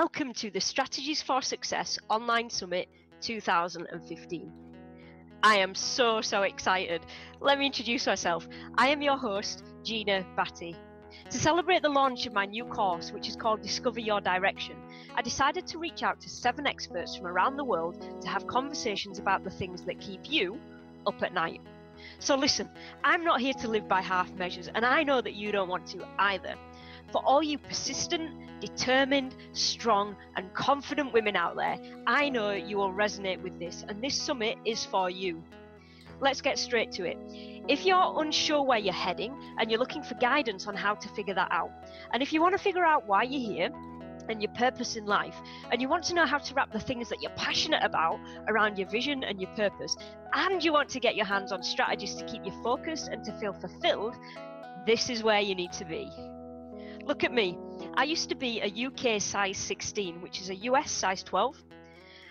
Welcome to the Strategies for Success Online Summit 2015. I am so excited. Let me introduce myself. I am your host, Gina Batty. To celebrate the launch of my new course, which is called Discover Your Direction, I decided to reach out to 7 experts from around the world to have conversations about the things that keep you up at night. So listen, I'm not here to live by half measures, and I know that you don't want to either. For all you persistent, determined, strong, and confident women out there, I know you will resonate with this, and this summit is for you. Let's get straight to it. If you're unsure where you're heading and you're looking for guidance on how to figure that out, and if you want to figure out why you're here and your purpose in life, and you want to know how to wrap the things that you're passionate about around your vision and your purpose, and you want to get your hands on strategies to keep you focused and to feel fulfilled, this is where you need to be. Look at me. I used to be a UK size 16, which is a US size 12.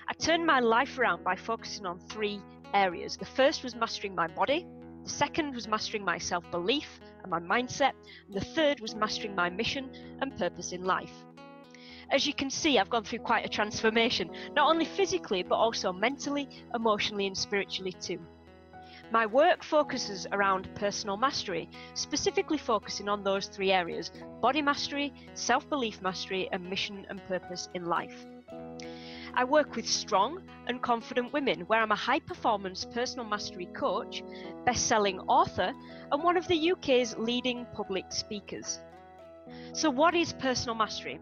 I turned my life around by focusing on 3 areas. The first was mastering my body. The second was mastering my self-belief and my mindset. And the third was mastering my mission and purpose in life. As you can see, I've gone through quite a transformation, not only physically, but also mentally, emotionally, and spiritually too. My work focuses around personal mastery, specifically focusing on those 3 areas: body mastery, self-belief mastery, and mission and purpose in life. I work with strong and confident women, where I'm a high-performance personal mastery coach, best-selling author, and one of the UK's leading public speakers. So what is personal mastery?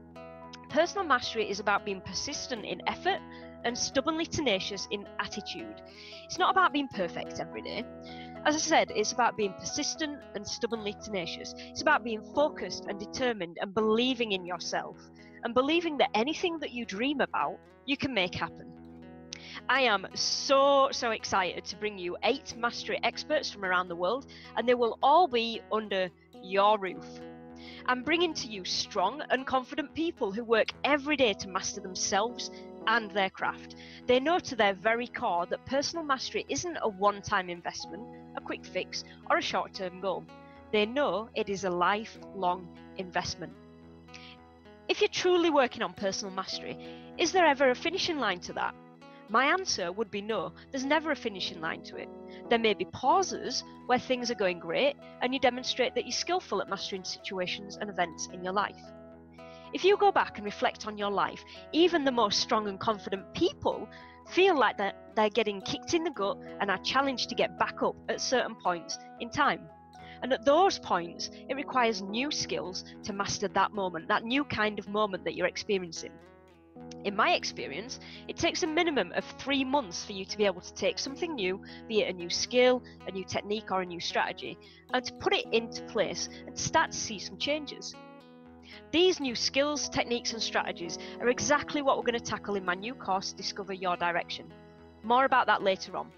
Personal mastery is about being persistent in effort and stubbornly tenacious in attitude. It's not about being perfect every day. As I said, it's about being persistent and stubbornly tenacious. It's about being focused and determined and believing in yourself and believing that anything that you dream about, you can make happen. I am so excited to bring you 8 mastery experts from around the world, and they will all be under your roof. I'm bringing to you strong and confident people who work every day to master themselves and their craft. They know to their very core that personal mastery isn't a one-time investment, a quick fix, or a short-term goal. They know it is a lifelong investment. If you're truly working on personal mastery, is there ever a finishing line to that? My answer would be no, there's never a finishing line to it. There may be pauses where things are going great and you demonstrate that you're skillful at mastering situations and events in your life. If you go back and reflect on your life, even the most strong and confident people feel like they're getting kicked in the gut and are challenged to get back up at certain points in time. And at those points, it requires new skills to master that moment, that new kind of moment that you're experiencing. In my experience, it takes a minimum of 3 months for you to be able to take something new, be it a new skill, a new technique, or a new strategy, and to put it into place and start to see some changes. These new skills, techniques, and strategies are exactly what we're going to tackle in my new course, Discover Your Direction. More about that later on.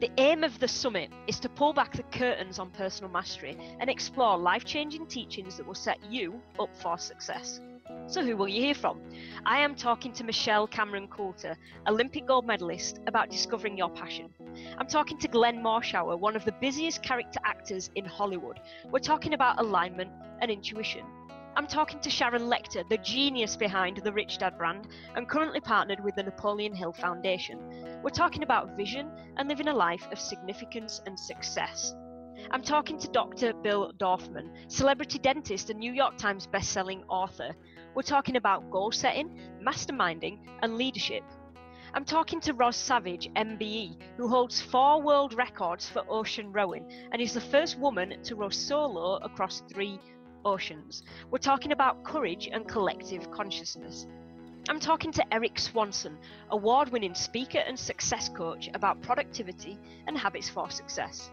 The aim of the summit is to pull back the curtains on personal mastery and explore life-changing teachings that will set you up for success. So who will you hear from? I am talking to Michelle Cameron Coulter, Olympic gold medalist, about discovering your passion. I'm talking to Glenn Morshower, one of the busiest character actors in Hollywood. We're talking about alignment and intuition. I'm talking to Sharon Lecter, the genius behind the Rich Dad brand and currently partnered with the Napoleon Hill Foundation. We're talking about vision and living a life of significance and success. I'm talking to Dr. Bill Dorfman, celebrity dentist and New York Times best-selling author. We're talking about goal setting, masterminding and leadership. I'm talking to Roz Savage, MBE, who holds 4 world records for ocean rowing and is the first woman to row solo across 3 oceans. We're talking about courage and collective consciousness. I'm talking to Eric Swanson, award-winning speaker and success coach, about productivity and habits for success.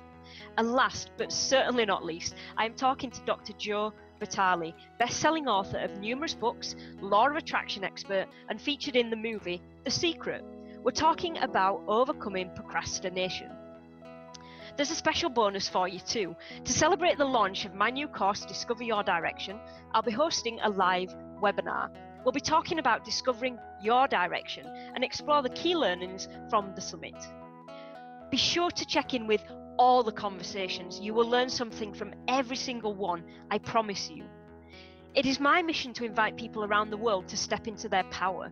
And last but certainly not least, I am talking to Dr. Joe Vitale, best-selling author of numerous books, Law of Attraction expert, and featured in the movie The Secret. We're talking about overcoming procrastination. There's a special bonus for you too. To celebrate the launch of my new course, Discover Your Direction, I'll be hosting a live webinar. We'll be talking about discovering your direction and explore the key learnings from the summit. Be sure to check in with all the conversations. You will learn something from every single one, I promise you. It is my mission to invite people around the world to step into their power.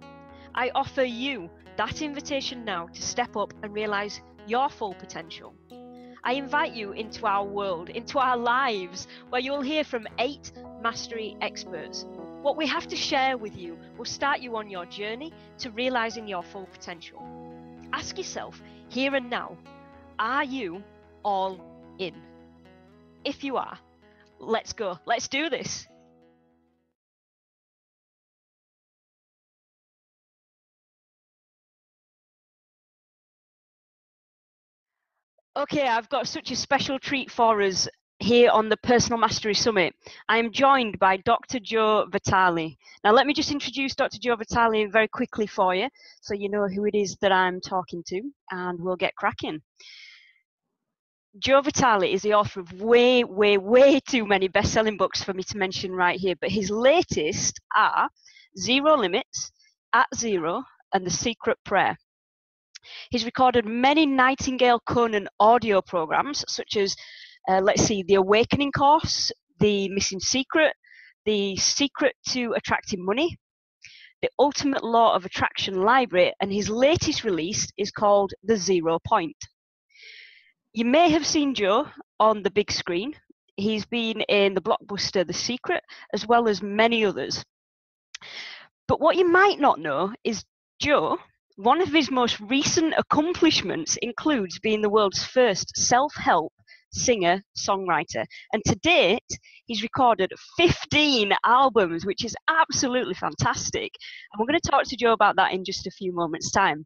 I offer you that invitation now to step up and realize your full potential. I invite you into our world, into our lives, where you'll hear from 8 mastery experts. What we have to share with you will start you on your journey to realizing your full potential. Ask yourself here and now, are you all in? If you are, let's go. Let's do this. Okay, I've got such a special treat for us here on the Personal Mastery Summit. I am joined by Dr. Joe Vitale. Now, let me just introduce Dr. Joe Vitale very quickly for you, so you know who it is that I'm talking to, and we'll get cracking. Joe Vitale is the author of way too many best-selling books for me to mention right here, but his latest are Zero Limits, At Zero, and The Secret Prayer. He's recorded many Nightingale Conan audio programs, such as, The Awakening Course, The Missing Secret, The Secret to Attracting Money, The Ultimate Law of Attraction Library, and his latest release is called The Zero Point. You may have seen Joe on the big screen. He's been in the blockbuster The Secret, as well as many others. But what you might not know is Joe, one of his most recent accomplishments includes being the world's first self-help singer-songwriter. And to date, he's recorded 15 albums, which is absolutely fantastic. And we're going to talk to Joe about that in just a few moments' time.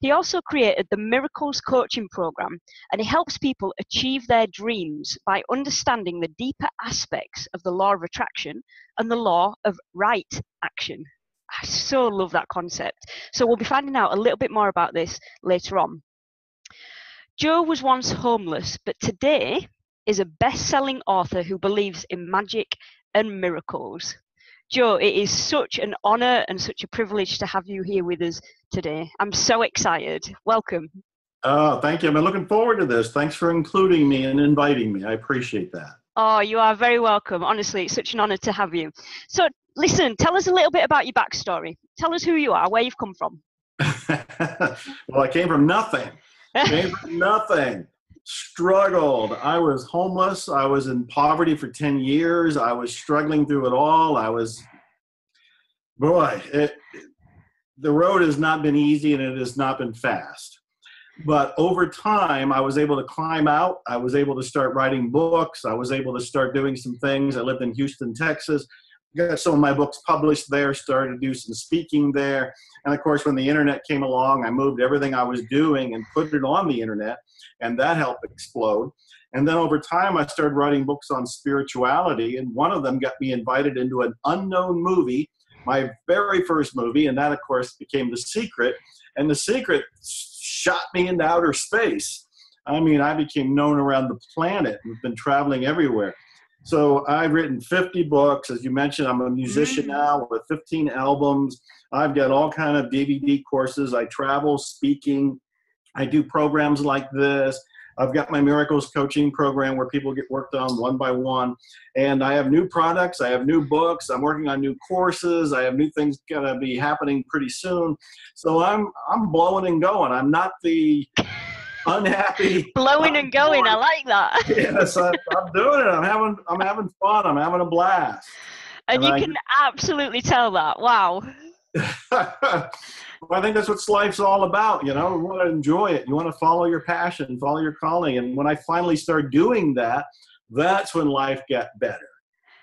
He also created the Miracles Coaching Program, and it helps people achieve their dreams by understanding the deeper aspects of the law of attraction and the law of right action. I so love that concept. So we'll be finding out a little bit more about this later on. Joe was once homeless, but today is a best-selling author who believes in magic and miracles. Joe, it is such an honor and such a privilege to have you here with us today. I'm so excited. Welcome. Oh, thank you. I've been looking forward to this. Thanks for including me and inviting me. I appreciate that. Oh, you are very welcome. Honestly, it's such an honor to have you. So, listen, tell us a little bit about your backstory. Tell us who you are, where you've come from. Well, I came from nothing. Struggled. I was homeless. I was in poverty for 10 years. I was struggling through it all. The road has not been easy and it has not been fast. But over time, I was able to climb out. I was able to start writing books. I was able to start doing some things. I lived in Houston, Texas. Got some of my books published there, started to do some speaking there. And of course, when the internet came along, I moved everything I was doing and put it on the internet, and that helped explode. And then over time, I started writing books on spirituality, and one of them got me invited into an unknown movie, my very first movie, and that, of course, became The Secret. And The Secret shot me into outer space. I mean, I became known around the planet and been traveling everywhere. So I've written 50 books. As you mentioned, I'm a musician now with 15 albums. I've got all kind of DVD courses. I travel speaking. I do programs like this. I've got my Miracles Coaching Program where people get worked on one by one. And I have new products. I have new books. I'm working on new courses. I have new things going to be happening pretty soon. So I'm blowing and going. I'm not the unhappy blowing and going. I like that. Yes, I'm doing it. I'm having fun. I'm having a blast. And you can absolutely tell that. Wow. Well, I think that's what life's all about. You know, you want to enjoy it. You want to follow your passion, follow your calling. And when I finally started doing that, that's when life got better.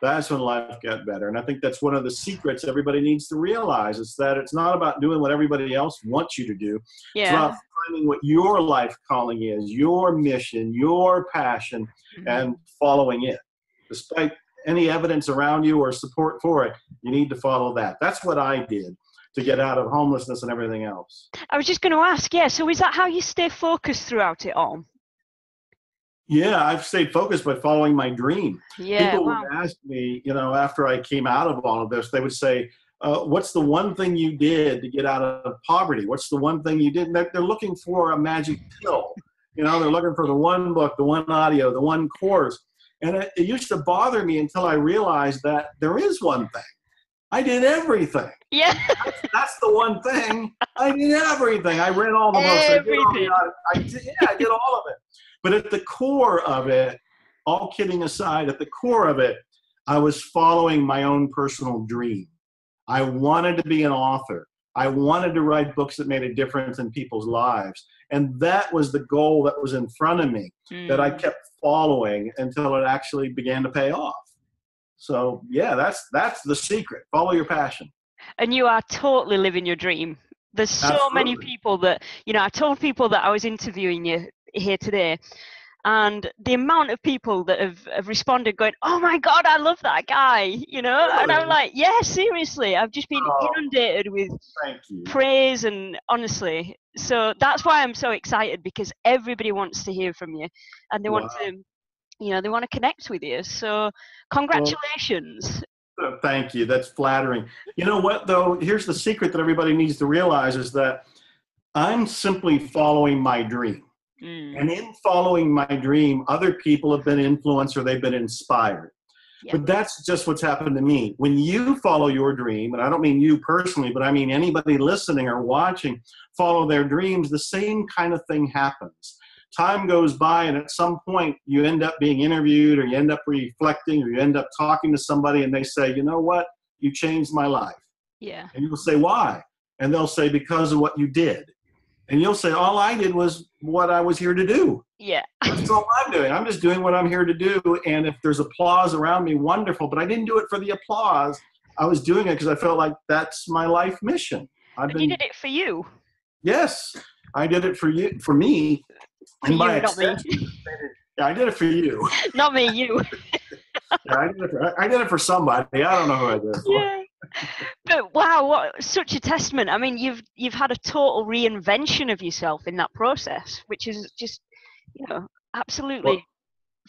That's when life got better. And I think that's one of the secrets everybody needs to realize is that it's not about doing what everybody else wants you to do. Yeah. It's about finding what your life calling is, your mission, your passion, and following it. Despite any evidence around you or support for it, you need to follow that. That's what I did to get out of homelessness and everything else. I was just going to ask, yeah, so is that how you stay focused throughout it all? Yeah, I've stayed focused by following my dream. Yeah, people would ask me, you know, after I came out of all of this, they would say, what's the one thing you did to get out of poverty? What's the one thing you did? And they're looking for a magic pill. You know, they're looking for the one book, the one audio, the one course. And it used to bother me until I realized that there is one thing. I did everything. Yeah. That's the one thing. I did everything. I read all the books. I did all of it. But at the core of it, all kidding aside, at the core of it, I was following my own personal dream. I wanted to be an author. I wanted to write books that made a difference in people's lives. And that was the goal that was in front of me that I kept following until it actually began to pay off. So yeah, that's the secret. Follow your passion. And you are totally living your dream. There's so Absolutely. Many people that, you know, I told people that I was interviewing you here today, and the amount of people that have responded going, oh my God, I love that guy, you know? Really? And I'm like, yeah, seriously, I've just been inundated with praise, and honestly, so that's why I'm so excited, because everybody wants to hear from you, and they want to, you know, they want to connect with you. So congratulations. Well, thank you. That's flattering. You know what though? Here's the secret that everybody needs to realize is that I'm simply following my dream. And in following my dream, other people have been influenced or they've been inspired. Yep. But that's just what's happened to me. When you follow your dream, and I don't mean you personally, but I mean anybody listening or watching follow their dreams, the same kind of thing happens. Time goes by, and at some point you end up being interviewed, or you end up reflecting, or you end up talking to somebody, and they say, you know what, you changed my life. Yeah. And you'll say, why? And they'll say, because of what you did. And you'll say, all I did was what I was here to do. Yeah. That's all I'm doing. I'm just doing what I'm here to do. And if there's applause around me, wonderful. But I didn't do it for the applause. I was doing it because I felt like that's my life mission. And you did it for you. Yes. I did it for you, for me. And you, not me. Yeah, I did it for you. Not me, you. Yeah, I did it for somebody. I don't know who I did it for. Yeah. But wow, what such a testament. I mean, you've had a total reinvention of yourself in that process, which is just, you know, absolutely.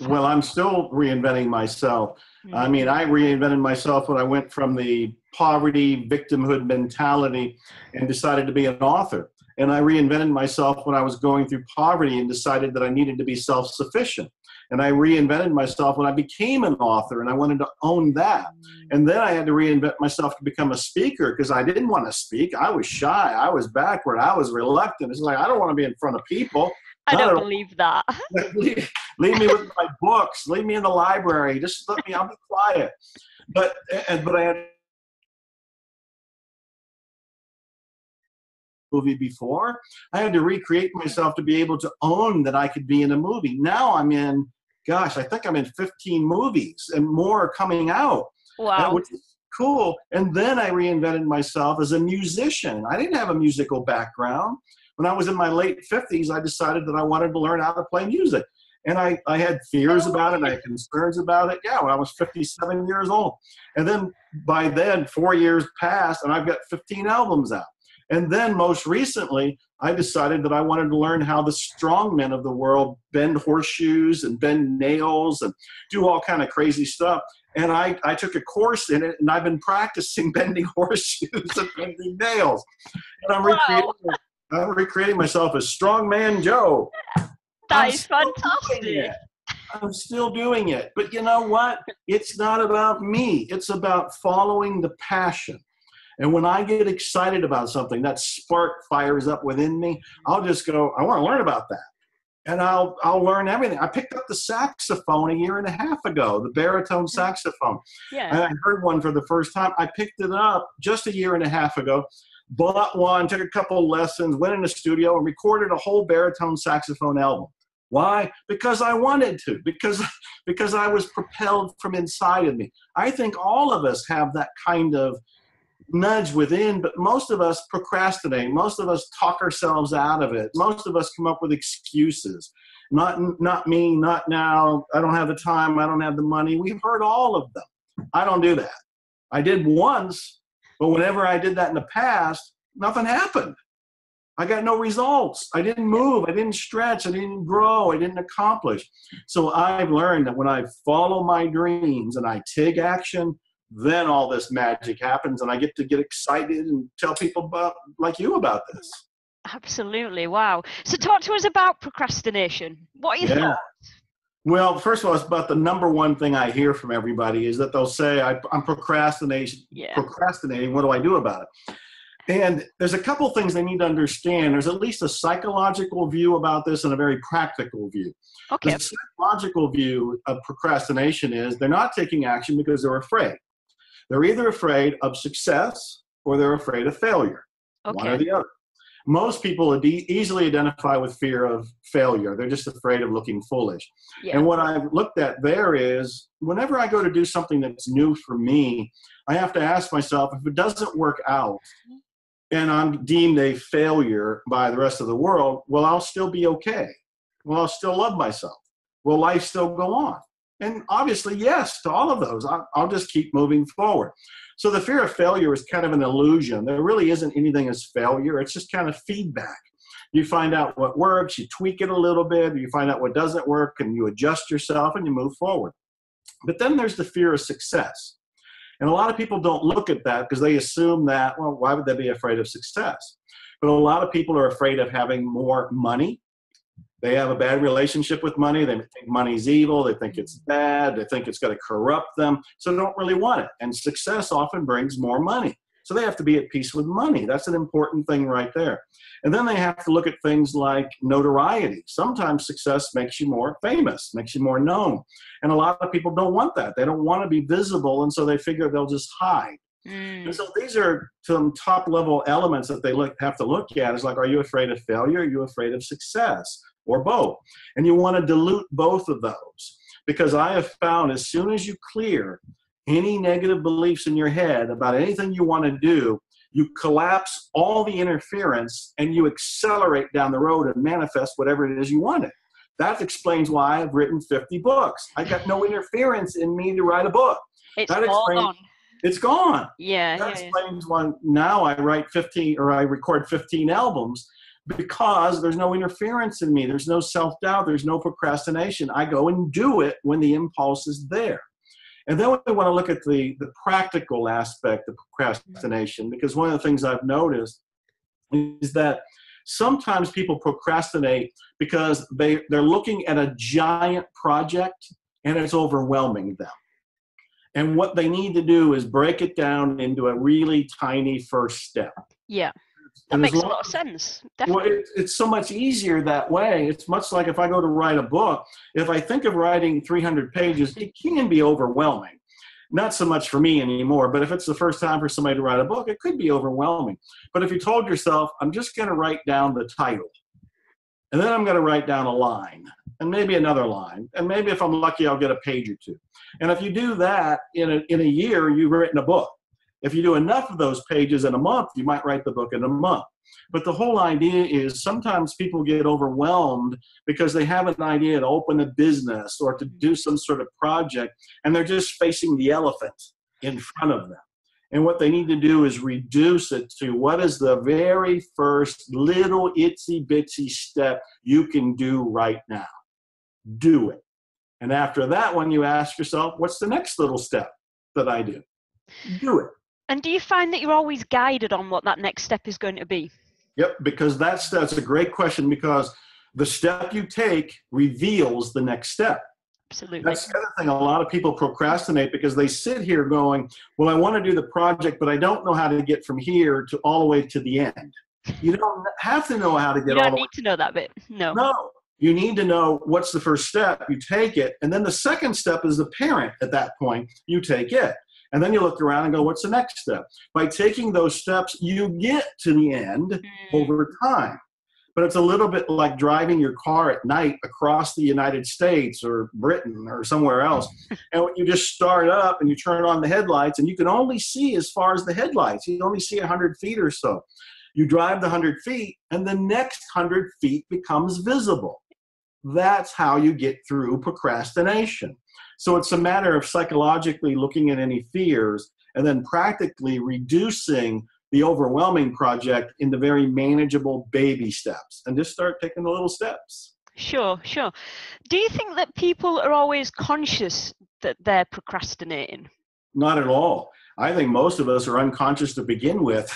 Well, I'm still reinventing myself. I mean, I reinvented myself when I went from the poverty, victimhood mentality and decided to be an author. And I reinvented myself when I was going through poverty and decided that I needed to be self-sufficient. And I reinvented myself when I became an author, and I wanted to own that. And then I had to reinvent myself to become a speaker, because I didn't want to speak. I was shy. I was backward. I was reluctant. It's like, I don't want to be in front of people. I don't believe that. Leave me with my books. Leave me in the library. Just let me, I'll be quiet. But I had movie before. I had to recreate myself to be able to own that I could be in a movie. Now I'm in, gosh, I think I'm in 15 movies and more are coming out. Wow. Which is cool. And then I reinvented myself as a musician. I didn't have a musical background. When I was in my late 50s, I decided that I wanted to learn how to play music. And I had fears about it. I had concerns about it. Yeah, when I was 57 years old. And then by then, 4 years passed and I've got 15 albums out. And then most recently, I decided that I wanted to learn how the strongmen of the world bend horseshoes and bend nails and do all kind of crazy stuff. And I took a course in it, and I've been practicing bending horseshoes and bending nails. And I'm recreating myself as Strongman Joe. That is fantastic. I'm still doing it. But you know what? It's not about me. It's about following the passion. And when I get excited about something, that spark fires up within me. I'll just go, I want to learn about that. And I'll learn everything. I picked up the saxophone 1.5 years ago, the baritone saxophone. Yeah. And I heard one for the first time. I picked it up just 1.5 years ago, bought one, took a couple lessons, went in the studio and recorded a whole baritone saxophone album. Why? Because I wanted to, because I was propelled from inside of me. I think all of us have that kind of nudge within, but most of us procrastinate. Most of us talk ourselves out of it. Most of us come up with excuses. Not me, not now, I don't have the time, I don't have the money. We've heard all of them. I don't do that. I did once, but whenever I did that in the past, nothing happened. I got no results. I didn't move. I didn't stretch. I didn't grow. I didn't accomplish. So I've learned that when I follow my dreams and I take action, then all this magic happens and I get to get excited and tell people about, like you, about this. Absolutely. Wow. So talk to us about procrastination. What are your thoughts? Well, first of all, it's about the number one thing I hear from everybody is that they'll say, I'm procrastinating. What do I do about it? And there's a couple things they need to understand. There's at least a psychological view about this and a very practical view. Okay. The psychological view of procrastination is they're not taking action because they're afraid. They're either afraid of success or they're afraid of failure, one or the other. Most people easily identify with fear of failure. They're just afraid of looking foolish. Yeah. And what I've looked at there is whenever I go to do something that's new for me, I have to ask myself, if it doesn't work out and I'm deemed a failure by the rest of the world, will I still be okay? Will I still love myself? Will life still go on? And obviously, yes to all of those. I'll just keep moving forward. So the fear of failure is kind of an illusion. There really isn't anything as failure. It's just kind of feedback. You find out what works, you tweak it a little bit, you find out what doesn't work, and you adjust yourself and you move forward. But then there's the fear of success. And a lot of people don't look at that because they assume that, well, why would they be afraid of success? But a lot of people are afraid of having more money. They have a bad relationship with money. They think money's evil. They think it's bad. They think it's going to corrupt them. So they don't really want it. And success often brings more money. So they have to be at peace with money. That's an important thing right there. And then they have to look at things like notoriety. Sometimes success makes you more famous, makes you more known. And a lot of people don't want that. They don't want to be visible. And so they figure they'll just hide. And so these are some top level elements that they have to look at. It's like, are you afraid of failure? Are you afraid of success? Or both? And you want to dilute both of those, because I have found as soon as you clear any negative beliefs in your head about anything you want to do, you collapse all the interference and you accelerate down the road and manifest whatever it is you wanted. That explains why I've written 50 books. I got no interference in me to write a book. It's gone. Yeah. That explains why now I write 15 or I record 15 albums, because there's no interference in me. There's no self-doubt. There's no procrastination. I go and do it when the impulse is there. And then we want to look at the practical aspect of procrastination, because one of the things I've noticed is that sometimes people procrastinate because they're looking at a giant project and it's overwhelming them. And what they need to do is break it down into a really tiny first step. Yeah. That makes a lot of sense. Definitely. Well, it's so much easier that way. It's much like if I go to write a book, if I think of writing 300 pages, it can be overwhelming. Not so much for me anymore, but if it's the first time for somebody to write a book, it could be overwhelming. But if you told yourself, I'm just going to write down the title, and then I'm going to write down a line, and maybe another line, and maybe if I'm lucky, I'll get a page or two. And if you do that in a year, you've written a book. If you do enough of those pages in a month, you might write the book in a month. But the whole idea is sometimes people get overwhelmed because they have an idea to open a business or to do some sort of project, and they're just facing the elephant in front of them. And what they need to do is reduce it to what is the very first little itsy-bitsy step you can do right now. Do it. And after that one, you ask yourself, what's the next little step that I do? Do it. And do you find that you're always guided on what that next step is going to be? Yep, because that's a great question, because the step you take reveals the next step. Absolutely. That's the other thing. A lot of people procrastinate because they sit here going, well, I want to do the project, but I don't know how to get from here to all the way to the end. You don't have to know how to get all the way. You don't need to know that bit. No. No. You need to know what's the first step. You take it. And then the second step is apparent at that point. You take it. And then you look around and go, what's the next step? By taking those steps, you get to the end over time. But it's a little bit like driving your car at night across the United States or Britain or somewhere else. And you just start up and you turn on the headlights, and you can only see as far as the headlights. You only see 100 feet or so. You drive the 100 feet, and the next 100 feet becomes visible. That's how you get through procrastination. So it's a matter of psychologically looking at any fears and then practically reducing the overwhelming project into very manageable baby steps, and just start taking the little steps. Sure, sure. Do you think that people are always conscious that they're procrastinating? Not at all. I think most of us are unconscious to begin with.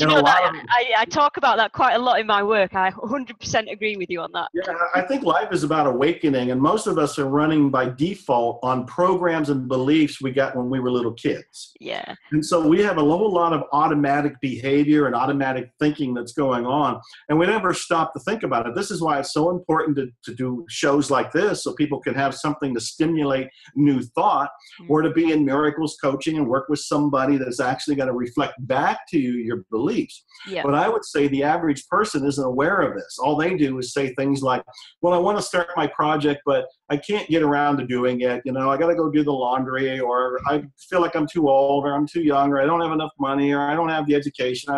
I talk about that quite a lot in my work. I 100% agree with you on that. Yeah, I think life is about awakening, and most of us are running by default on programs and beliefs we got when we were little kids. Yeah. And so we have a whole lot of automatic behavior and automatic thinking that's going on, and we never stop to think about it. This is why it's so important to do shows like this, so people can have something to stimulate new thought, or to be in Miracles Coaching and work with somebody that's actually going to reflect back to you your beliefs. Yeah. But I would say the average person isn't aware of this. All they do is say things like, well, I want to start my project, but I can't get around to doing it. You know, I got to go do the laundry, or I feel like I'm too old, or I'm too young, or I don't have enough money, or I don't have the education.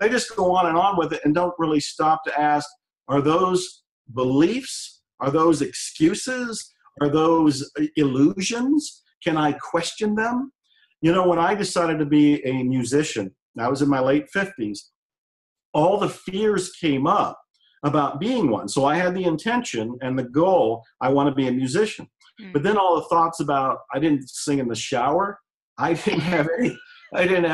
They just go on and on with it and don't really stop to ask, are those beliefs? Are those excuses? Are those illusions? Can I question them? You know, when I decided to be a musician, I was in my late 50s, all the fears came up about being one. So I had the intention and the goal, I want to be a musician. But then all the thoughts about, I didn't sing in the shower. I didn't have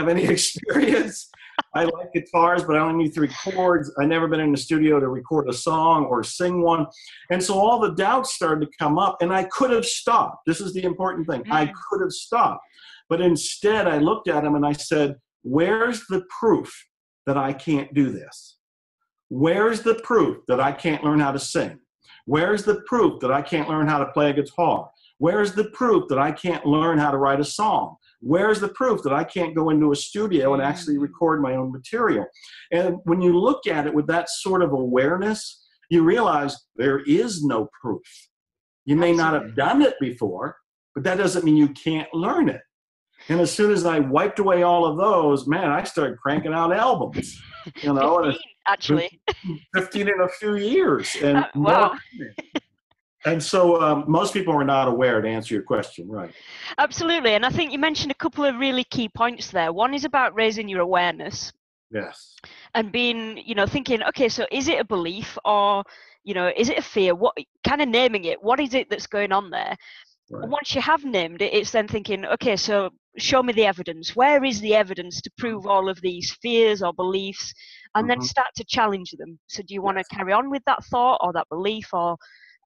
any experience. I like guitars, but I only knew 3 chords. I'd never been in the studio to record a song or sing one. And so all the doubts started to come up, and I could have stopped. This is the important thing. I could have stopped. But instead, I looked at him and I said, where's the proof that I can't do this? Where's the proof that I can't learn how to sing? Where's the proof that I can't learn how to play a guitar? Where's the proof that I can't learn how to write a song? Where's the proof that I can't go into a studio and actually record my own material? And when you look at it with that sort of awareness, you realize there is no proof. You may not have done it before, but that doesn't mean you can't learn it. And as soon as I wiped away all of those, man, I started cranking out albums. You know, 15 in a few years. And wow. And so most people are not aware, to answer your question, right? Absolutely. And I think you mentioned a couple of really key points there. One is about raising your awareness. Yes. And being, you know, thinking, okay, so is it a belief, or, you know, is it a fear? What kind of naming it? What is it that's going on there? Right. And once you have named it, it's then thinking, okay, so show me the evidence. Where is the evidence to prove all of these fears or beliefs? And then start to challenge them. So do you want to carry on with that thought or that belief, or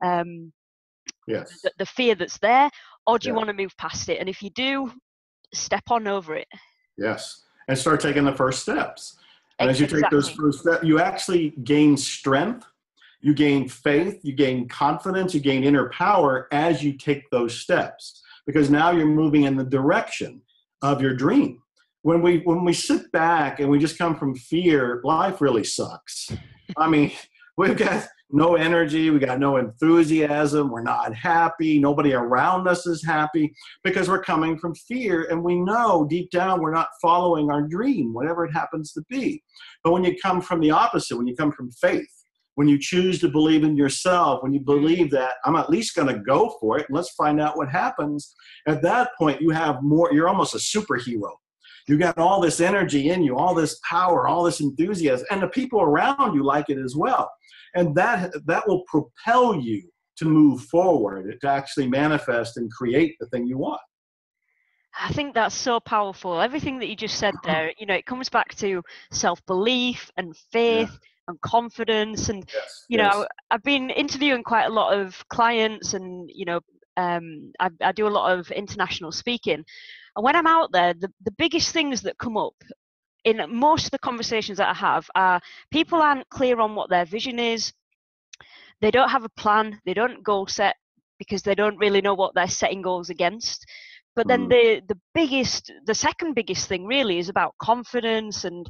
the fear that's there, or do you want to move past it? And if you do, step on over it. Yes. And start taking the first steps. And as you take those first steps, you actually gain strength, you gain faith, you gain confidence, you gain inner power as you take those steps, because now you're moving in the direction of your dream. When we sit back and we just come from fear, life really sucks. I mean, we've got no energy, we got no enthusiasm, we're not happy, nobody around us is happy, because we're coming from fear, and we know deep down we're not following our dream, whatever it happens to be. But when you come from the opposite, when you come from faith, when you choose to believe in yourself, when you believe that I'm at least going to go for it, let's find out what happens, at that point you have more, you're almost a superhero. You got all this energy in you, all this power, all this enthusiasm, and the people around you like it as well. And that will propel you to move forward, to actually manifest and create the thing you want. I think that's so powerful. Everything that you just said there, you know, it comes back to self-belief and faith and confidence. And, you know, I've been interviewing quite a lot of clients, and, you know, I do a lot of international speaking. And when I'm out there, the biggest things that come up in most of the conversations that I have are people aren't clear on what their vision is. They don't have a plan. They don't goal set, because they don't really know what they're setting goals against. But then the second biggest thing really is about confidence and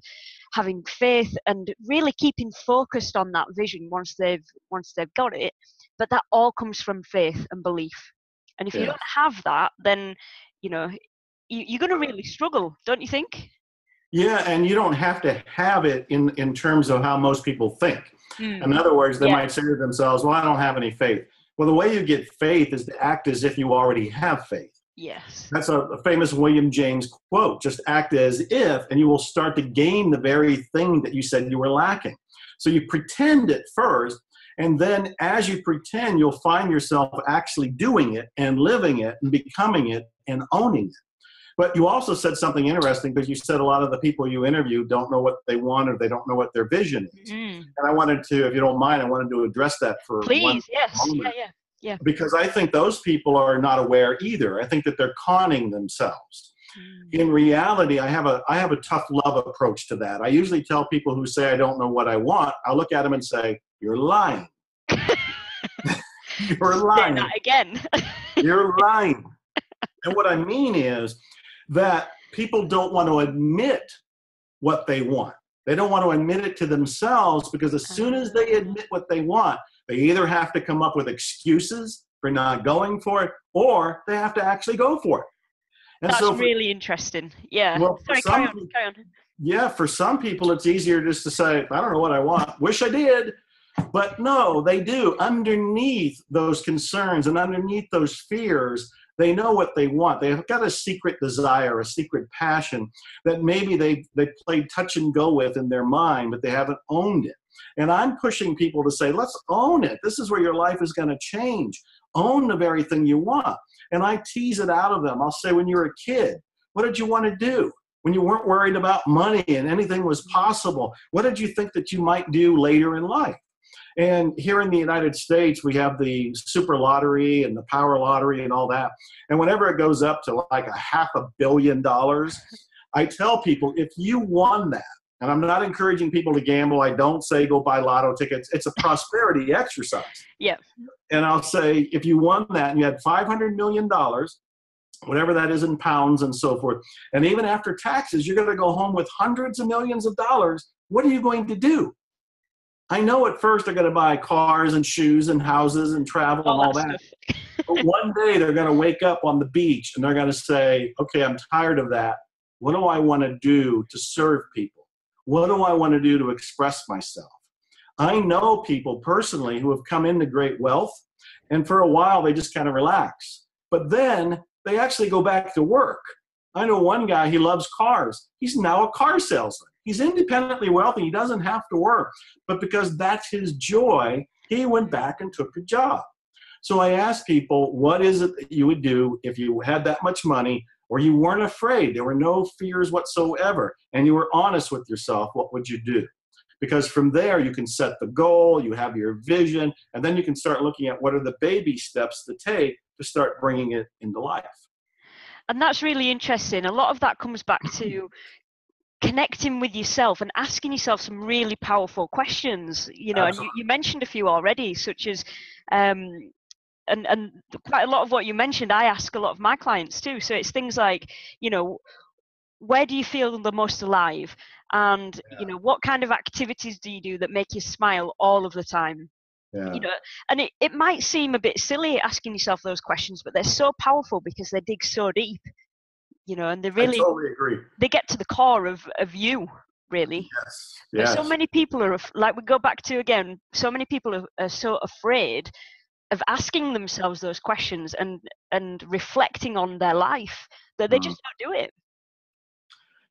having faith and really keeping focused on that vision once they've got it. But that all comes from faith and belief. And if you don't have that, then, you know, you're going to really struggle, don't you think? Yeah, and you don't have to have it in terms of how most people think. In other words, they might say to themselves, well, I don't have any faith. Well, the way you get faith is to act as if you already have faith. Yes. That's a famous William James quote, just act as if, and you will start to gain the very thing that you said you were lacking. So you pretend at first, and then as you pretend, you'll find yourself actually doing it and living it and becoming it and owning it. But you also said something interesting, because you said a lot of the people you interview don't know what they want, or they don't know what their vision is. Mm. And I wanted to, if you don't mind, I wanted to address that for one moment. Yeah. Because I think those people are not aware either. I think that they're conning themselves. Mm. In reality, I have a tough love approach to that. I usually tell people who say, I don't know what I want, I'll look at them and say, you're lying. You're lying. Not again. You're lying. And what I mean is that people don't want to admit what they want. They don't want to admit it to themselves, because as soon as they admit what they want, they either have to come up with excuses for not going for it, or they have to actually go for it. And that's so really interesting. Yeah. Well, sorry, carry on. Yeah, for some people, it's easier just to say, I don't know what I want. Wish I did. But no, they do. Underneath those concerns and underneath those fears, they know what they want. They've got a secret desire, a secret passion that maybe they played touch and go with in their mind, but they haven't owned it. And I'm pushing people to say, let's own it. This is where your life is going to change. Own the very thing you want. And I tease it out of them. I'll say, when you were a kid, what did you want to do? When you weren't worried about money and anything was possible, what did you think that you might do later in life? And here in the United States, we have the super lottery and the power lottery and all that. And whenever it goes up to like $500 million, I tell people, if you won that, and I'm not encouraging people to gamble. I don't say go buy lotto tickets. It's a prosperity exercise. Yeah. And I'll say, if you won that and you had $500 million, whatever that is in pounds and so forth, and even after taxes, you're going to go home with hundreds of millions of dollars. What are you going to do? I know at first they're going to buy cars and shoes and houses and travel and all that. But one day they're going to wake up on the beach and they're going to say, okay, I'm tired of that. What do I want to do to serve people? What do I want to do to express myself? I know people personally who have come into great wealth, and for a while they just kind of relax. But then they actually go back to work. I know one guy, he loves cars. He's now a car salesman. He's independently wealthy. He doesn't have to work. But because that's his joy, he went back and took a job. So I asked people, what is it that you would do if you had that much money, or you weren't afraid, there were no fears whatsoever, and you were honest with yourself? What would you do? Because from there, you can set the goal, you have your vision, and then you can start looking at what are the baby steps to take to start bringing it into life. And that's really interesting. A lot of that comes back to connecting with yourself and asking yourself some really powerful questions, you know. Absolutely. And you mentioned a few already, such as, and quite a lot of what you mentioned, I ask a lot of my clients too. So it's things like, you know, where do you feel the most alive? And, you know, what kind of activities do you do that make you smile all of the time? Yeah. You know, and it might seem a bit silly asking yourself those questions, but they're so powerful because they dig so deep, you know, and they really, I totally agree. They get to the core of you, really. Yes. Yes. So many people are, like we go back to again, so many people are so afraid of asking themselves those questions and reflecting on their life that they just don't do it.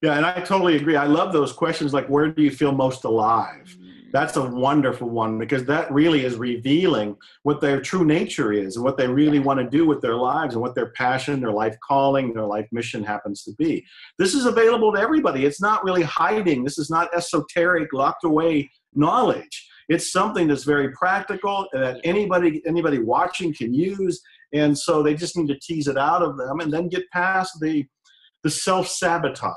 Yeah, and I totally agree. I love those questions like, where do you feel most alive? That's a wonderful one, because that really is revealing what their true nature is and what they really want to do with their lives and what their passion, their life calling, their life mission happens to be. This is available to everybody. It's not really hiding. This is not esoteric, locked away knowledge. It's something that's very practical that anybody watching can use. And so they just need to tease it out of them and then get past the self-sabotage,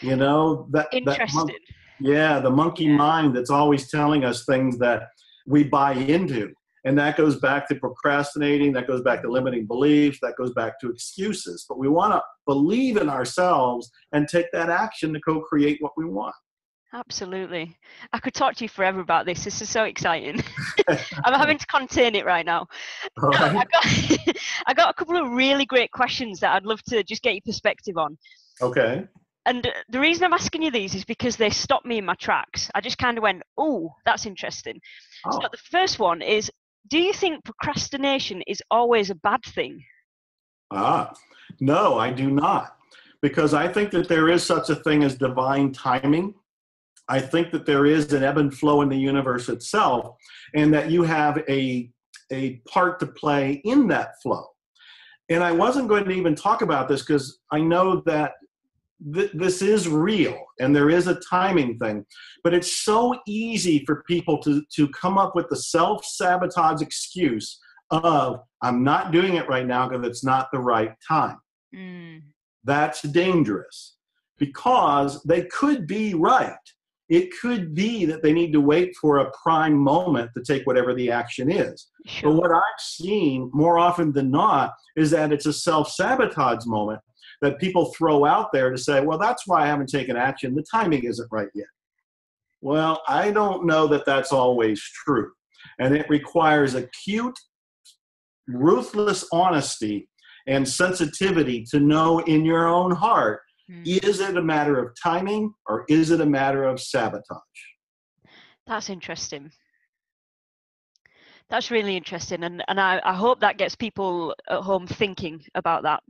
you know, the monkey mind that's always telling us things that we buy into. And that goes back to procrastinating. That goes back to limiting beliefs. That goes back to excuses. But we want to believe in ourselves and take that action to co-create what we want. Absolutely. I could talk to you forever about this. This is so exciting. I'm having to contain it right now. Right. No, I got a couple of really great questions that I'd love to just get your perspective on. Okay. And the reason I'm asking you these is because they stopped me in my tracks. I just kind of went, oh, that's interesting. Oh. So the first one is, do you think procrastination is always a bad thing? No, I do not. Because I think that there is such a thing as divine timing. I think that there is an ebb and flow in the universe itself, and that you have a part to play in that flow. And I wasn't going to even talk about this because I know that this is real and there is a timing thing, but it's so easy for people to come up with the self-sabotage excuse of, I'm not doing it right now because it's not the right time. Mm. That's dangerous because they could be right. It could be that they need to wait for a prime moment to take whatever the action is. Sure. But what I've seen more often than not is that it's a self-sabotage moment that people throw out there to say, well, that's why I haven't taken action. The timing isn't right yet. Well, I don't know that that's always true. And it requires acute, ruthless honesty and sensitivity to know in your own heart, is it a matter of timing or is it a matter of sabotage? That's interesting. That's really interesting. And I hope that gets people at home thinking about that.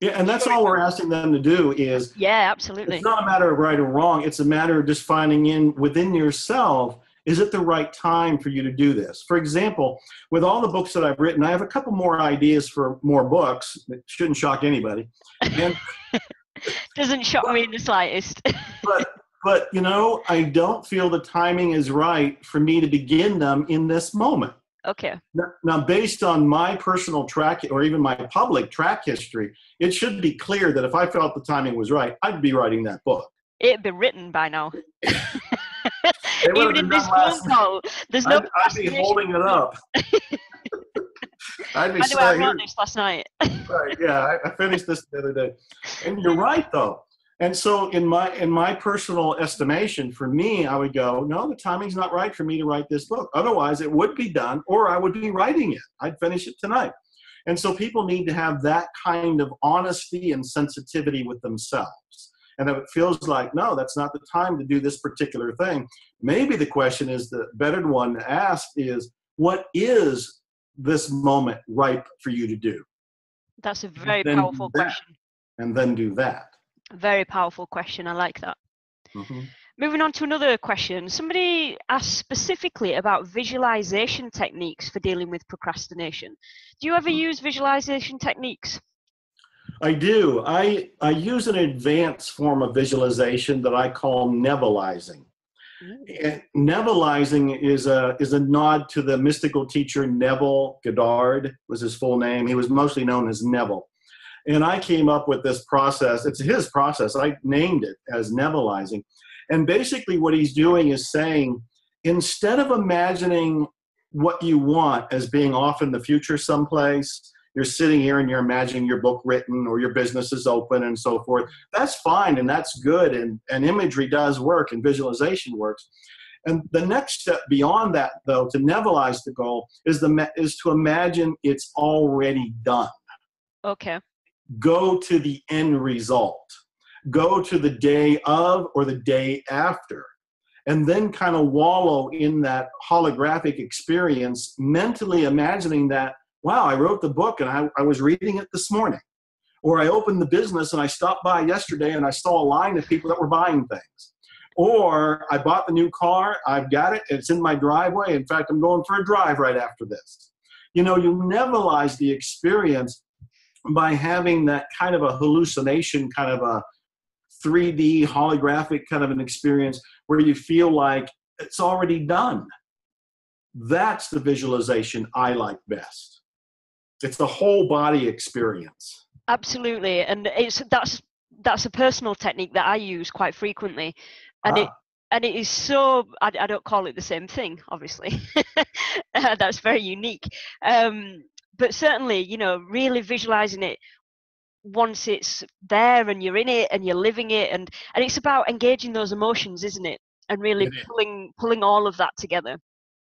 Yeah, and that's all we're asking them to do is... Yeah, absolutely. It's not a matter of right or wrong. It's a matter of just finding in within yourself, is it the right time for you to do this? For example, with all the books that I've written, I have a couple more ideas for more books. It shouldn't shock anybody. And doesn't shock me in the slightest. but, you know, I don't feel the timing is right for me to begin them in this moment. Okay. Now, based on my personal track or even my public track history, it should be clear that if I felt the timing was right, I'd be writing that book. It'd be written by now. Even in this phone call, there's no I'd be holding it up. I'd be by the way, I wrote this last night. Right, yeah, I finished this the other day. And you're right, though. And so in my personal estimation, for me, I would go, no, the timing's not right for me to write this book. Otherwise, it would be done, or I would be writing it. I'd finish it tonight. And so people need to have that kind of honesty and sensitivity with themselves. And if it feels like, no, that's not the time to do this particular thing, maybe the question is, the better one to ask is, what is this moment ripe for you to do? That's a very powerful question. And then do that. Very powerful question. I like that. Mm-hmm. Moving on to another question. Somebody asked specifically about visualization techniques for dealing with procrastination. Do you ever use visualization techniques? I do. I use an advanced form of visualization that I call Nevilleizing. And Nevilleizing is a nod to the mystical teacher Neville Goddard, was his full name. He was mostly known as Neville. And I came up with this process. It's his process. I named it as Nevilleizing. And basically what he's doing is saying, instead of imagining what you want as being off in the future someplace, you're sitting here and you're imagining your book written or your business is open and so forth. That's fine and that's good. And imagery does work and visualization works. And the next step beyond that, though, to Nevilleise the goal is to imagine it's already done. Okay. Go to the end result. Go to the day of or the day after, and then kind of wallow in that holographic experience, mentally imagining that, wow, I wrote the book and I was reading it this morning. Or I opened the business and I stopped by yesterday and I saw a line of people that were buying things. Or I bought the new car, I've got it, it's in my driveway. In fact, I'm going for a drive right after this. You know, you Nevilleise the experience by having that kind of a hallucination, kind of a 3D holographic kind of an experience where you feel like it's already done. That's the visualization I like best. It's the whole body experience. Absolutely. And that's a personal technique that I use quite frequently. And it is so, I don't call it the same thing, obviously. That's very unique. But certainly, you know, really visualizing it once it's there and you're in it and you're living it. And it's about engaging those emotions, isn't it? And really pulling all of that together.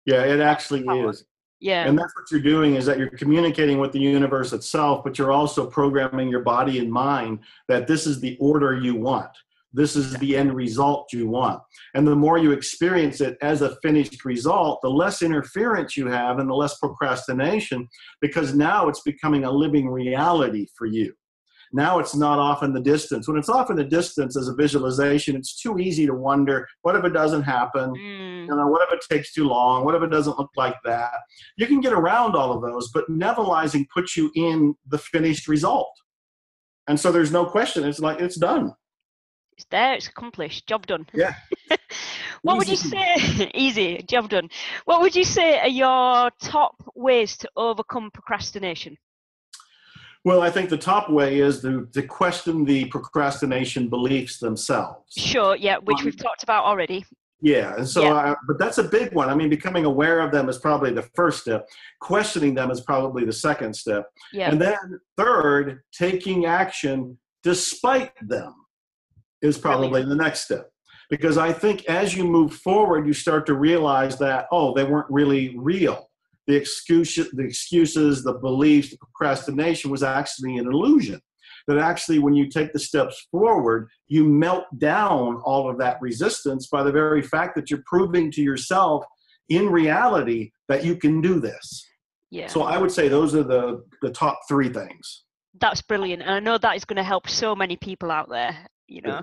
Yeah, it actually is. Yeah. And that's what you're doing is that you're communicating with the universe itself, but you're also programming your body and mind that this is the order you want. This is the end result you want. And the more you experience it as a finished result, the less interference you have and the less procrastination, because now it's becoming a living reality for you. Now it's not off in the distance. When it's off in the distance as a visualization, it's too easy to wonder, what if it doesn't happen? Mm. You know, what if it takes too long? What if it doesn't look like that? You can get around all of those, but Nevilleizing puts you in the finished result. And so there's no question. It's like, it's done. It's there. It's accomplished. Job done. Yeah. What would you say? Easy. Job done. What would you say are your top ways to overcome procrastination? Well, I think the top way is to question the procrastination beliefs themselves. Sure, yeah, which we've talked about already. Yeah, and so, yeah. But that's a big one. I mean, becoming aware of them is probably the first step. Questioning them is probably the second step. Yeah. And then third, taking action despite them is probably the next step. Because I think as you move forward, you start to realize that, oh, they weren't really real. The excuses, the beliefs, the procrastination was actually an illusion. That actually when you take the steps forward, you melt down all of that resistance by the very fact that you're proving to yourself in reality that you can do this. Yeah. So I would say those are the top three things. That's brilliant. And I know that is going to help so many people out there, you know. Yeah.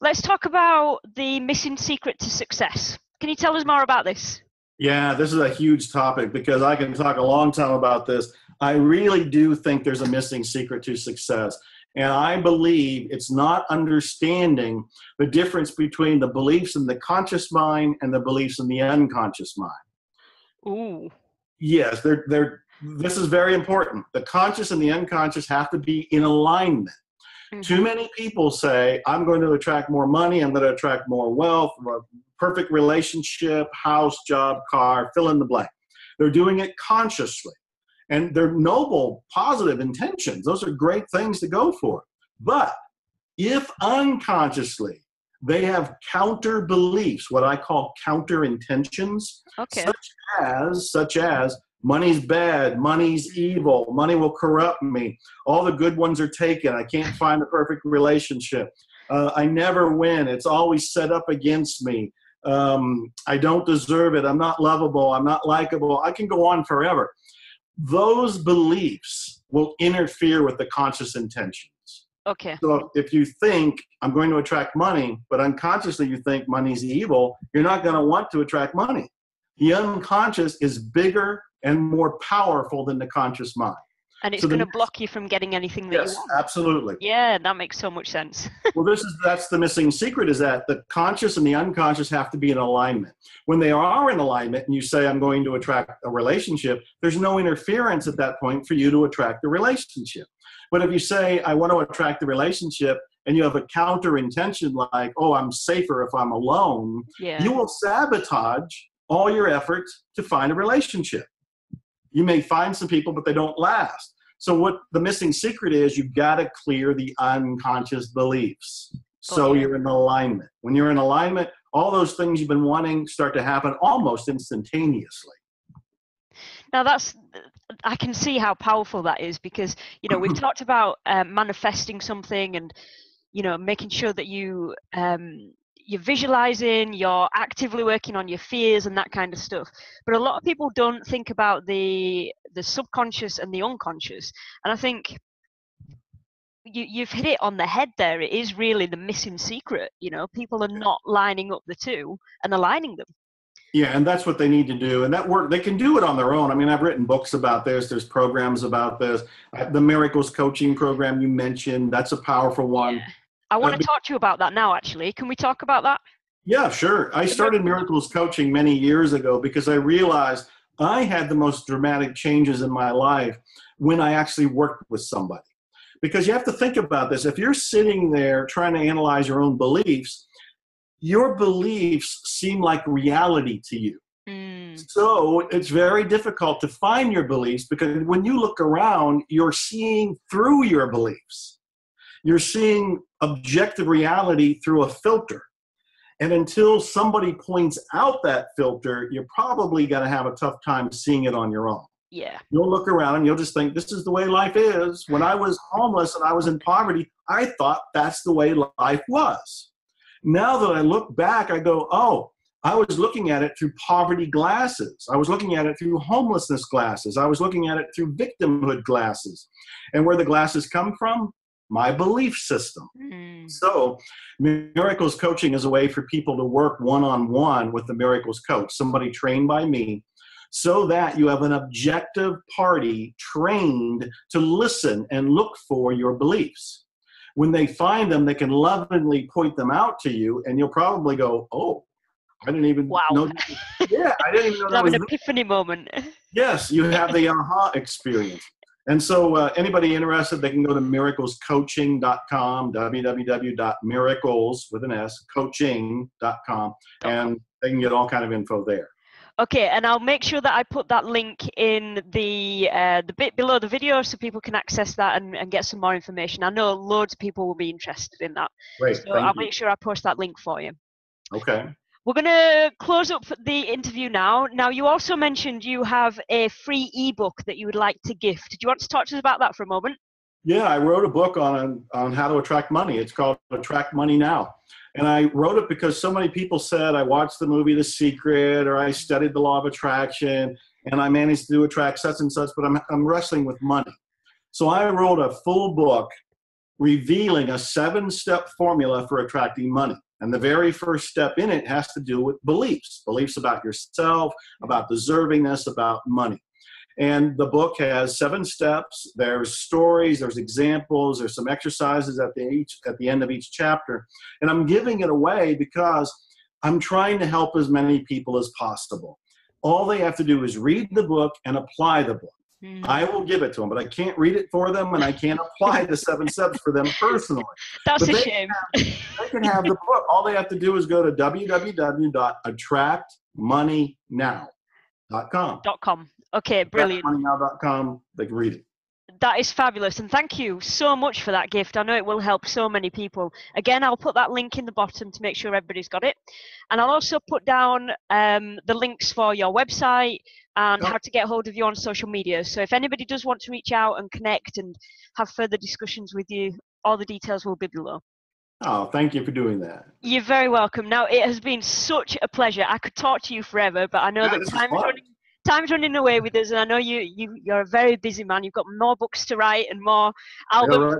Let's talk about the missing secret to success. Can you tell us more about this? Yeah, this is a huge topic because I can talk a long time about this. I really do think there's a missing secret to success. And I believe it's not understanding the difference between the beliefs in the conscious mind and the beliefs in the unconscious mind. Ooh. Yes, this is very important. The conscious and the unconscious have to be in alignment. Mm-hmm. Too many people say, I'm going to attract more money, I'm going to attract more wealth, perfect relationship, house, job, car, fill in the blank. They're doing it consciously. And they're noble, positive intentions. Those are great things to go for. But if unconsciously they have counter beliefs, what I call counter intentions, such as money's bad, money's evil, money will corrupt me, all the good ones are taken, I can't find the perfect relationship, I never win, it's always set up against me. I don't deserve it, I'm not lovable, I'm not likable, I can go on forever. Those beliefs will interfere with the conscious intentions. Okay. So if you think, I'm going to attract money, but unconsciously you think money's evil, you're not going to want to attract money. The unconscious is bigger and more powerful than the conscious mind. And it's going to block you from getting anything that you want. Absolutely. Yeah, that makes so much sense. Well, that's the missing secret, is that the conscious and the unconscious have to be in alignment. When they are in alignment and you say, I'm going to attract a relationship, there's no interference at that point for you to attract the relationship. But if you say, I want to attract the relationship, and you have a counter intention like, oh, I'm safer if I'm alone, yeah. You will sabotage all your efforts to find a relationship. You may find some people, but they don't last. So what the missing secret is, you've got to clear the unconscious beliefs. So you're in alignment. When you're in alignment, all those things you've been wanting start to happen almost instantaneously. Now I can see how powerful that is because, you know, we've talked about manifesting something and, you know, making sure that you, you're visualizing, you're actively working on your fears and that kind of stuff. But a lot of people don't think about the subconscious and the unconscious. And I think you've hit it on the head there. It is really the missing secret. You know, people are not lining up the two and aligning them. Yeah, and that's what they need to do. And that work, they can do it on their own. I mean, I've written books about this. There's programs about this. The Miracles Coaching Program you mentioned, that's a powerful one. Yeah. I want to talk to you about that now, actually. Can we talk about that? Yeah, sure. I started Miracles Coaching many years ago because I realized I had the most dramatic changes in my life when I actually worked with somebody. Because you have to think about this. If you're sitting there trying to analyze your own beliefs, your beliefs seem like reality to you. Mm. So it's very difficult to find your beliefs because when you look around, you're seeing through your beliefs. You're seeing objective reality through a filter. And until somebody points out that filter, you're probably going to have a tough time seeing it on your own. Yeah. You'll look around and you'll just think, this is the way life is. When I was homeless and I was in poverty, I thought that's the way life was. Now that I look back, I go, oh, I was looking at it through poverty glasses. I was looking at it through homelessness glasses. I was looking at it through victimhood glasses. And where the glasses come from? my belief system. So Miracles Coaching is a way for people to work one-on-one with the Miracles Coach, somebody trained by me, so that you have an objective party trained to listen and look for your beliefs. When they find them, they can lovingly point them out to you, and you'll probably go, oh, I didn't even know. Yeah, I didn't even know. That was an epiphany moment. Yes, you have the aha experience. And so anybody interested, they can go to miraclescoaching.com, www.miracles, with an S, coaching.com, and they can get all kind of info there. Okay, and I'll make sure that I put that link in the bit below the video so people can access that and get some more information. I know loads of people will be interested in that. Great, so I'll make sure I post that link for you. Okay. We're going to close up the interview now. Now, you also mentioned you have a free ebook that you would like to gift. Do you want to talk to us about that for a moment? Yeah, I wrote a book on how to attract money. It's called Attract Money Now. And I wrote it because so many people said, I watched the movie The Secret, or I studied the Law of Attraction, and I managed to attract such and such, but I'm wrestling with money. So I wrote a full book revealing a 7-step formula for attracting money. And the very first step in it has to do with beliefs, beliefs about yourself, about deservingness, about money. And the book has 7 steps. There's stories, there's examples, there's some exercises at the end of each chapter. And I'm giving it away because I'm trying to help as many people as possible. All they have to do is read the book and apply the book. I will give it to them, but I can't read it for them, and I can't apply the 7 steps for them personally. That's a shame. They can have the book. All they have to do is go to www.attractmoneynow.com. Okay, brilliant. attractmoneynow.com. They can read it. That is fabulous, and thank you so much for that gift. I know it will help so many people. Again, I'll put that link in the bottom to make sure everybody's got it. And I'll also put down the links for your website and how to get hold of you on social media. So if anybody does want to reach out and connect and have further discussions with you, all the details will be below. Oh, thank you for doing that. You're very welcome. Now, it has been such a pleasure. I could talk to you forever, but I know that time's running away with us, and I know you're a very busy man. You've got more books to write and more albums.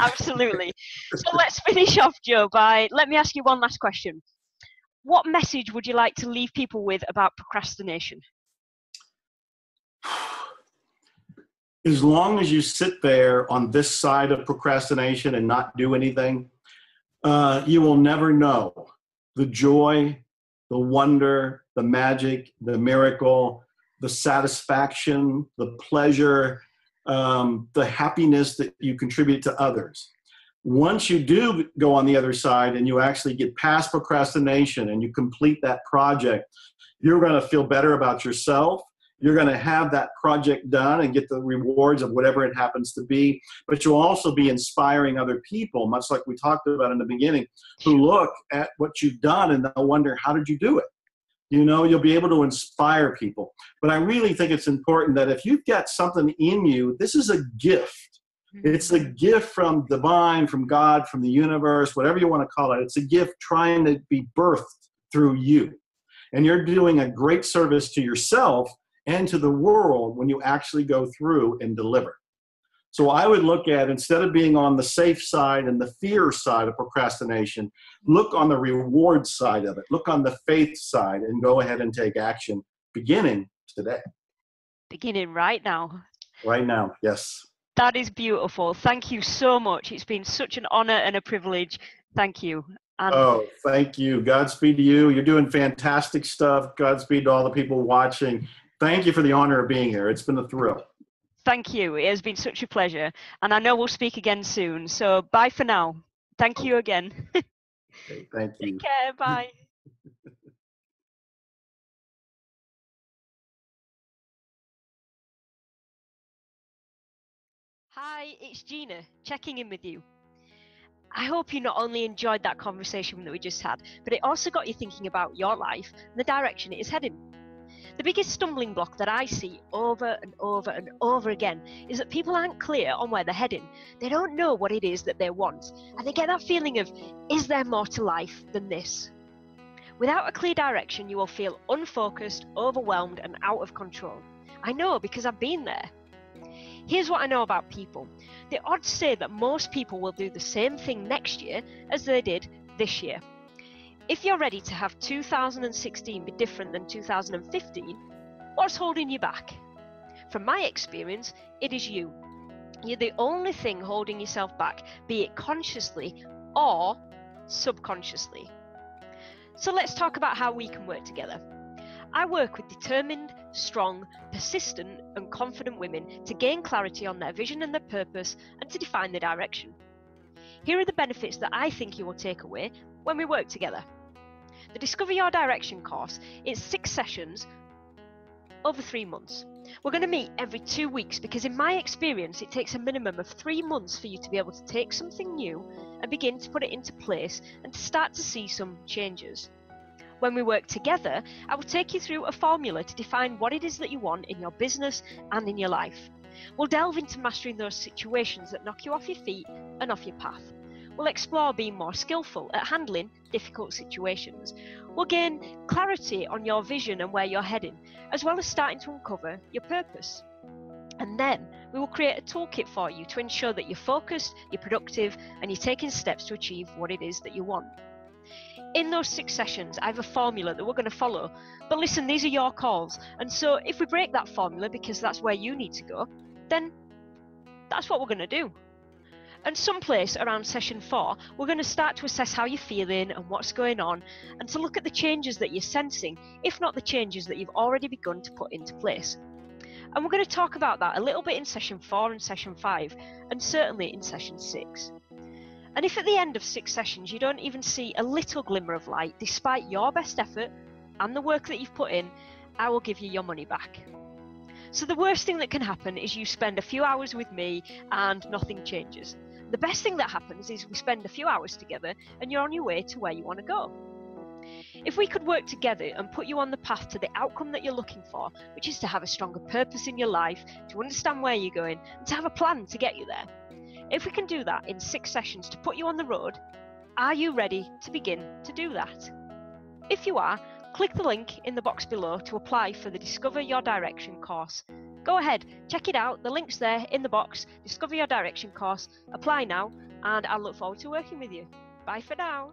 Absolutely. So let's finish off, Joe, let me ask you one last question. What message would you like to leave people with about procrastination? As long as you sit there on this side of procrastination and not do anything, you will never know the joy, the wonder, the magic, the miracle, the satisfaction, the pleasure, the happiness that you contribute to others. Once you do go on the other side and you actually get past procrastination and you complete that project, you're going to feel better about yourself. You're going to have that project done and get the rewards of whatever it happens to be. But you'll also be inspiring other people, much like we talked about in the beginning, who look at what you've done and they'll wonder, how did you do it? You know, you'll be able to inspire people. But I really think it's important that if you've got something in you, this is a gift. It's a gift from divine, from God, from the universe, whatever you want to call it. It's a gift trying to be birthed through you. And you're doing a great service to yourself and to the world when you actually go through and deliver. So I would look at, instead of being on the safe side and the fear side of procrastination, look on the reward side of it. Look on the faith side and go ahead and take action beginning today. Beginning right now. Right now, yes. That is beautiful. Thank you so much. It's been such an honor and a privilege. Thank you. And oh, thank you. Godspeed to you. You're doing fantastic stuff. Godspeed to all the people watching. Thank you for the honor of being here. It's been a thrill. Thank you. It has been such a pleasure. And I know we'll speak again soon. So bye for now. Thank you again. Okay, thank you. Take care. Bye. Hi, it's Gina checking in with you. I hope you not only enjoyed that conversation that we just had, but it also got you thinking about your life and the direction it is heading. The biggest stumbling block that I see over and over and over again is that people aren't clear on where they're heading. They don't know what it is that they want, and they get that feeling of, is there more to life than this? Without a clear direction, you will feel unfocused, overwhelmed, and out of control. I know because I've been there. Here's what I know about people. the odds say that most people will do the same thing next year as they did this year. If you're ready to have 2016 be different than 2015, what's holding you back? From my experience, it is you. You're the only thing holding yourself back, be it consciously or subconsciously. So let's talk about how we can work together. I work with determined, strong, persistent and confident women to gain clarity on their vision and their purpose and to define the direction. Here are the benefits that I think you will take away when we work together. The Discover Your Direction course is 6 sessions over 3 months. We're going to meet every 2 weeks because in my experience it takes a minimum of 3 months for you to be able to take something new and begin to put it into place and to start to see some changes. When we work together, I will take you through a formula to define what it is that you want in your business and in your life. We'll delve into mastering those situations that knock you off your feet and off your path. We'll explore being more skillful at handling difficult situations. We'll gain clarity on your vision and where you're heading, as well as starting to uncover your purpose. And then we will create a toolkit for you to ensure that you're focused, you're productive, and you're taking steps to achieve what it is that you want. In those 6 sessions, I have a formula that we're going to follow. But listen, these are your calls. And so if we break that formula because that's where you need to go, then that's what we're going to do. And someplace around session 4, we're going to start to assess how you're feeling and what's going on and to look at the changes that you're sensing, if not the changes that you've already begun to put into place. And we're going to talk about that a little bit in session 4 and session 5, and certainly in session 6. And if at the end of 6 sessions you don't even see a little glimmer of light, despite your best effort and the work that you've put in, I will give you your money back. So the worst thing that can happen is you spend a few hours with me and nothing changes. The best thing that happens is we spend a few hours together and you're on your way to where you want to go. If we could work together and put you on the path to the outcome that you're looking for, which is to have a stronger purpose in your life, to understand where you're going, and to have a plan to get you there. If we can do that in 6 sessions to put you on the road, are you ready to begin to do that? If you are, click the link in the box below to apply for the Discover Your Direction course. Go ahead, check it out. The link's there in the box. Discover Your Direction course. Apply now, and I look forward to working with you. Bye for now.